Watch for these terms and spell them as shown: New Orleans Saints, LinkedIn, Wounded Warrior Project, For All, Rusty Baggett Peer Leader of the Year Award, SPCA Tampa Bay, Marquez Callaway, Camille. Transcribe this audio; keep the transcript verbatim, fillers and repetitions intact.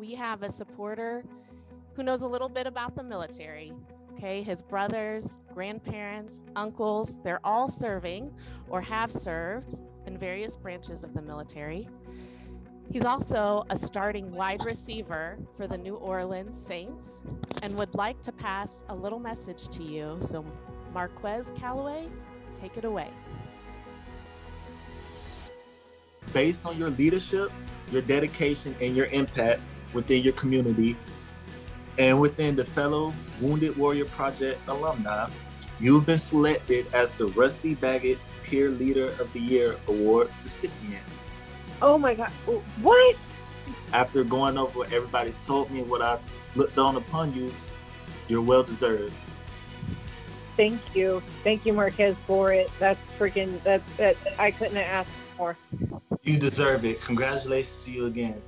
we have a supporter who knows a little bit about the military. Okay, his brothers, grandparents, uncles, they're all serving or have served in various branches of the military. He's also a starting wide receiver for the New Orleans Saints and would like to pass a little message to you. So Marquez Callaway, take it away. Based on your leadership, your dedication, and your impact within your community and within the fellow Wounded Warrior Project alumni, you've been selected as the Rusty Baggett Peer Leader of the Year Award recipient. Oh my God, what? After going over what everybody's told me and what I've looked down upon you, you're well-deserved. Thank you. Thank you, Marquez, for it. That's freaking, that's, that, I couldn't have asked for. You deserve it. Congratulations to you again.